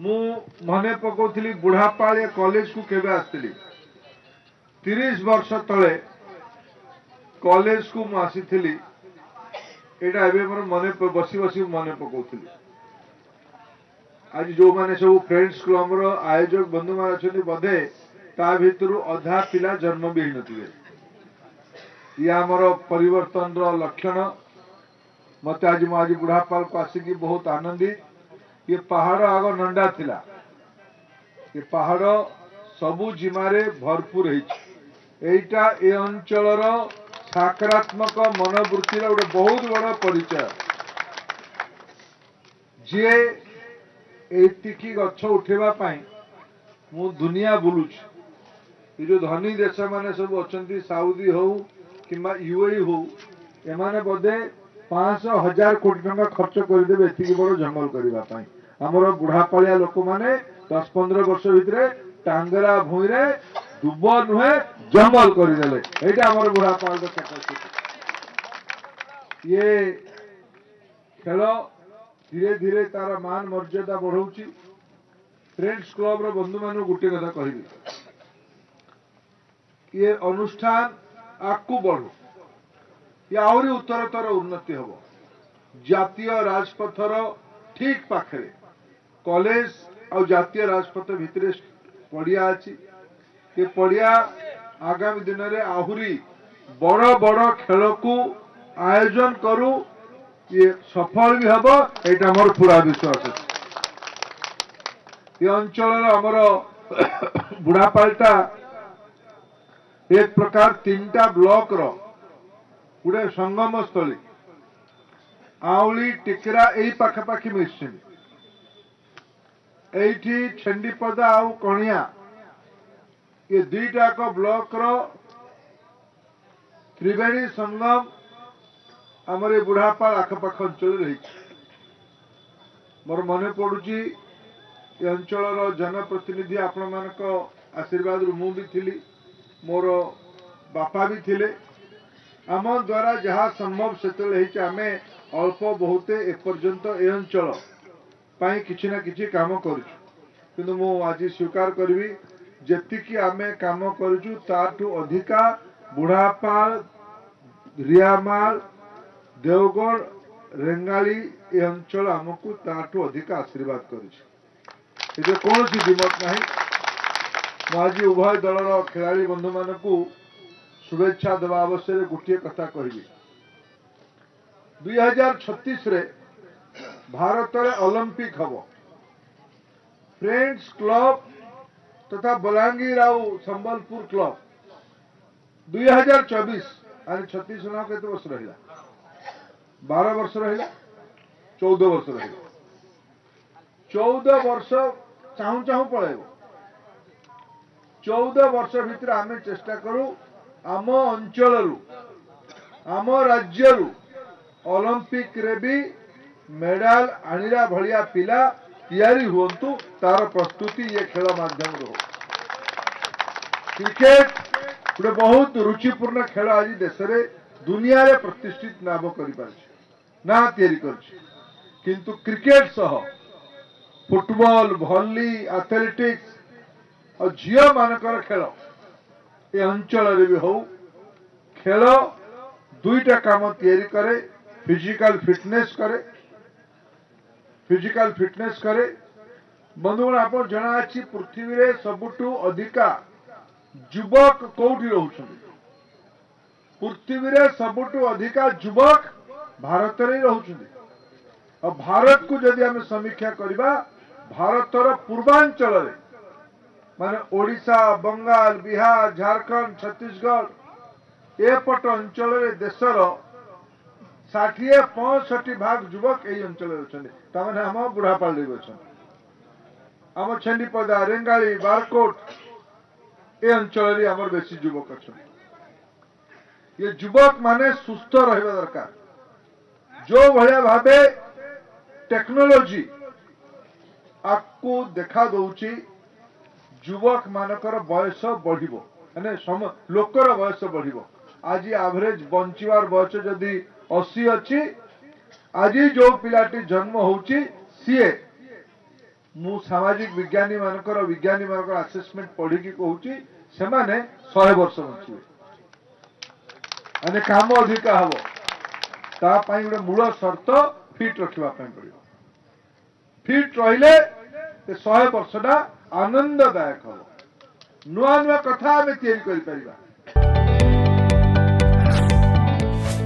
मने पकाउली बुढ़ापाड़िया कॉलेज को केवे आसली 30 वर्ष तले कॉलेज को मुसी एटा ए मन बसी बसी मन पकाउली। आज जो माने सब फ्रेंड्स क्लब आयोजक बंधु मान अच्छा बधे ता भितर अधा पिला जन्म भी होन ये आमर परिवर्तन लक्षण। मत आज बुढ़ापाल को आसिकी बहुत आनंदी। ये पहाड़ आग नंडा थिला, ये पहाड़ सबु जिमारे भरपूर एटा ए अंचलर सकारात्मक मनोवृत्तिर गोटे बहुत बड़ा परिचय। जे एतिकी गच्छ उठेबा पाई मु दुनिया बुलुछ। ये जो धनी देश माने सब अछंती साउदी हो कि यूएई हो एमाने बदे 5,000 कोटी टंका खर्च करदेवे एतिकी बड़ जंगल करिबा पाई। आमर बुढ़ापाड़िया लोक मैंने 10-15 वर्ष भितर टांगरा भूई दुब नुहे जंगल करदेले। ये आमर बुढ़ापाल ये खेल धीरे धीरे तार मान मर्यादा बढ़ाऊँच। फ्रेंड्स क्लब बंधु मान गोटे कथा कह ये अनुष्ठान आगू बढ़ू ये आहरी उत्तरतर उन्नति हम। जातीय राजपथर ठीक पाखे कॉलेज और जातीय राजपथ भितर पड़िया अच्छी। ये पड़िया आगामी दिन में आहरी बड़ बड़ खेल को आयोजन करूँ ये सफल भी हम। यहाँ मोर पूरा विश्वास अच्छे। ये अंचल आमर बुढ़ापालटा एक प्रकार 3टा ब्लॉक रो गुड़े संगम स्थली आउली टिकरा यही पाखापाखि मिशन ये छेपदा आ कणिया ये 2टाक ब्लॉक त्रिवेणी संगम आमर ये बुढ़ापाल आखपाख अंचल रही। मोर मन पड़ुची ये अंचल जनप्रतिनिधि आपण मान आशीर्वाद मु भी थी मोर बापा भी थिले। आम द्वारा जहाँ संभव से आम अल्प बहुते एपर्यंत ए अंचल कि ना कि कम करूँ। आज स्वीकार करी जी आम कम करूँ अधिका बुढ़ापाल रियामाल देवगढ़ रेंगाली ए अंचल आमको ताठू अधिका आशीर्वाद कर कौन विमत ना। आज उभय दलर खिलाड़ी बंधु मानू शुभेच्छा देवा अवसर गोटे कथा कहि 2036 रे भारत रे ओलंपिक हम। फ्रेंड्स क्लब तथा बलांगीर आ संबलपुर क्लब 2024 आज 36 ना केते वर्ष रहिला 12 वर्ष रहिला 14 वर्ष रहिला 14 वर्ष चाहू चाहू पळेबो। 14 वर्ष भीतर आमे चेष्टा करू आम अंचल आम राज्य ओलंपिक रे भी मेडाल आणिरा भलिया पिला तैयारी हुंतु तार प्रस्तुति ये खेल माध्यम हो। क्रिकेट गोटे बहुत रुचिपूर्ण खेल आज देश दुनिया रे प्रतिष्ठित नाम किंतु क्रिकेट सह फुटबॉल भली एथलेटिक्स और झियो मानकर खेल ये अंचल भी हो। खेल 2टा काम तैयारी करे फिजिकल फिटनेस करे। बंधुगण आप जना अच्छी पृथ्वी रे सबुठू अधिका युवक कोठी रहउछन। पृथ्वी रे सबुठू अधिका युवक भारत रे रहउछन। और भारत को जदि हम समीक्षा करबा भारतर पूर्वांचल रे माने ओडिशा बंगाल बिहार झारखंड छत्तीसगढ़ एपट अंचल देशर 60-65% युवक यही अंचल अच्छा। आम बुढ़ापाल अच्छा आम छेपदा रेंगाली बारकोट ए अंचल आमर बेसी युवक अच्छा। ये युवक माने सुस्थ रहिबा दरकार। जो भाया भावे टेक्नोलोजी आपको देखा दौची युवक मानकर बयस बढ़िबो लोकर बयस बढ़िबो। आज एवरेज बंचवार बयस जदि 80 अच्छी आज जो पिलाटी जन्म होउची सीए मु सामाजिक विज्ञानी मानकर आसेसमेंट पढ़ी की कहूँ से 100 वर्ष बचे मैंने काम अधिका हम तापाई गोटे मूल सर्त फिट रखा पड़े फिट रहिले 100 वर्षटा आनंददायक हम नुआ नुआ कथा आमे तयारी करि परिबा।